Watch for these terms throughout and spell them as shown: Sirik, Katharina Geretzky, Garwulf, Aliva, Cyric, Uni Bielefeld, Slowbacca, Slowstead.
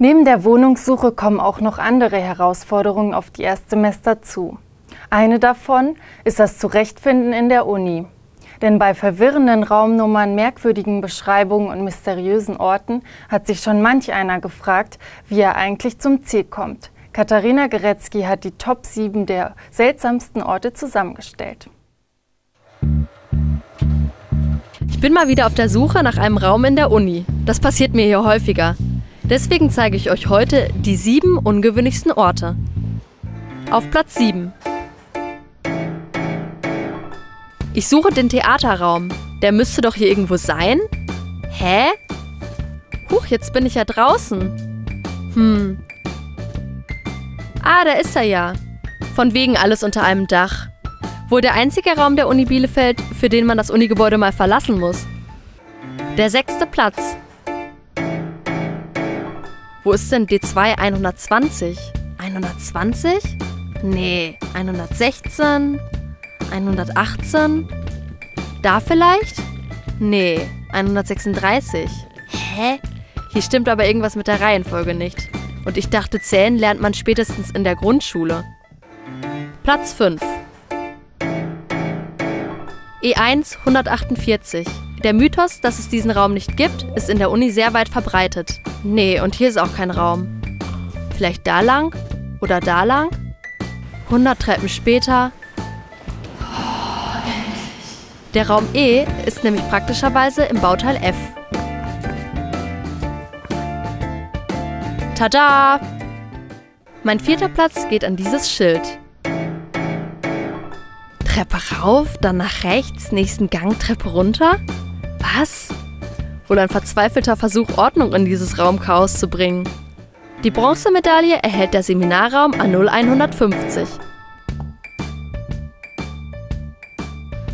Neben der Wohnungssuche kommen auch noch andere Herausforderungen auf die Erstsemester zu. Eine davon ist das Zurechtfinden in der Uni. Denn bei verwirrenden Raumnummern, merkwürdigen Beschreibungen und mysteriösen Orten hat sich schon manch einer gefragt, wie er eigentlich zum Ziel kommt. Katharina Geretzky hat die Top 7 der seltsamsten Orte zusammengestellt. Ich bin mal wieder auf der Suche nach einem Raum in der Uni. Das passiert mir hier häufiger. Deswegen zeige ich euch heute die 7 ungewöhnlichsten Orte. Auf Platz 7. Ich suche den Theaterraum. Der müsste doch hier irgendwo sein? Hä? Huch, jetzt bin ich ja draußen. Ah, da ist er ja. Von wegen alles unter einem Dach. Wohl der einzige Raum der Uni Bielefeld, für den man das Unigebäude mal verlassen muss. Der 6. Platz. Wo ist denn D2 120? 120? Nee, 116? 118? Da vielleicht? Nee, 136. Hä? Hier stimmt aber irgendwas mit der Reihenfolge nicht. Und ich dachte, zählen lernt man spätestens in der Grundschule. Platz 5. E1 148. Der Mythos, dass es diesen Raum nicht gibt, ist in der Uni sehr weit verbreitet. Nee, und hier ist auch kein Raum. Vielleicht da lang? Oder da lang? 100 Treppen später. Der Raum E ist nämlich praktischerweise im Bauteil F. Tada! Mein 4. Platz geht an dieses Schild. Treppe rauf, dann nach rechts, nächsten Gang, Treppe runter? Was? Wohl ein verzweifelter Versuch, Ordnung in dieses Raumchaos zu bringen. Die Bronzemedaille erhält der Seminarraum A0150.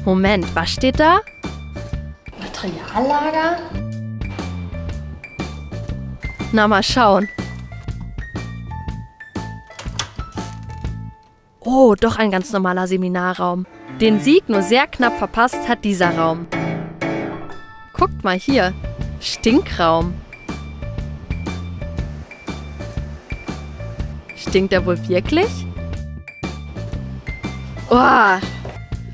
Moment, was steht da? Materiallager? Na, mal schauen. Oh, doch ein ganz normaler Seminarraum. Den Sieg nur sehr knapp verpasst hat dieser Raum. Guckt mal hier. Stinkraum. Stinkt er wohl wirklich? Oh!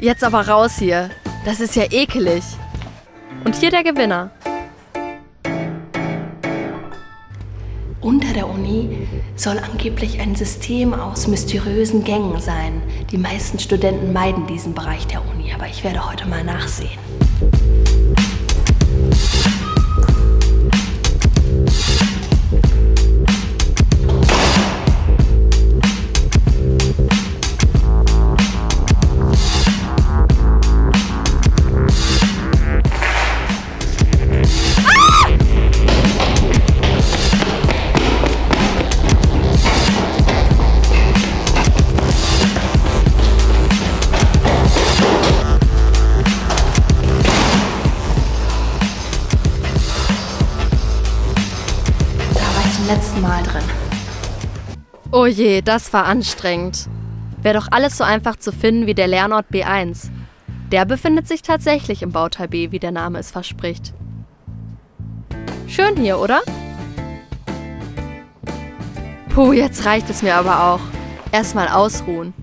Jetzt aber raus hier. Das ist ja ekelig. Und hier der Gewinner. Unter der Uni soll angeblich ein System aus mysteriösen Gängen sein. Die meisten Studenten meiden diesen Bereich der Uni, aber ich werde heute mal nachsehen. Letzten Mal drin. Oh je, das war anstrengend. Wäre doch alles so einfach zu finden wie der Lernort B1. Der befindet sich tatsächlich im Bauteil B, wie der Name es verspricht. Schön hier, oder? Puh, jetzt reicht es mir aber auch. Erstmal ausruhen.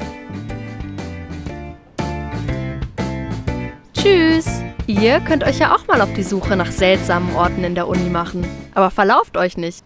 Tschüss! Ihr könnt euch ja auch mal auf die Suche nach seltsamen Orten in der Uni machen. Aber verlauft euch nicht.